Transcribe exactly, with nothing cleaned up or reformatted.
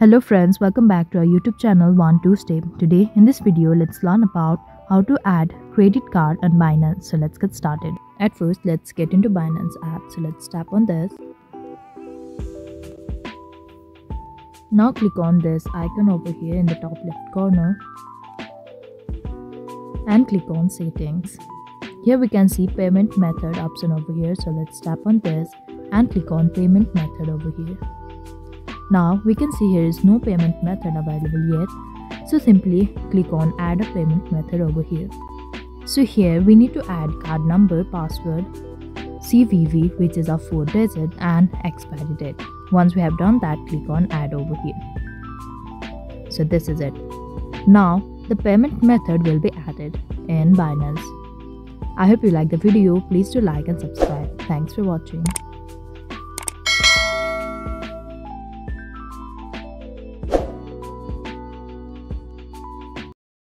Hello friends, welcome back to our YouTube channel one two step. Today in this video let's learn about how to add credit card on Binance. So let's get started. At first let's get into Binance app. So let's tap on this. Now click on this icon over here in the top left corner and click on settings. Here we can see payment method option over here. So let's tap on this and click on payment method over here. Now we can see here is no payment method available yet, so simply click on add a payment method over here. So here we need to add card number, password, C V V which is our four digit and expiry date. Once we have done that, click on add over here. So this is it. Now the payment method will be added in Binance. I hope you like the video. Please do like and subscribe. Thanks for watching.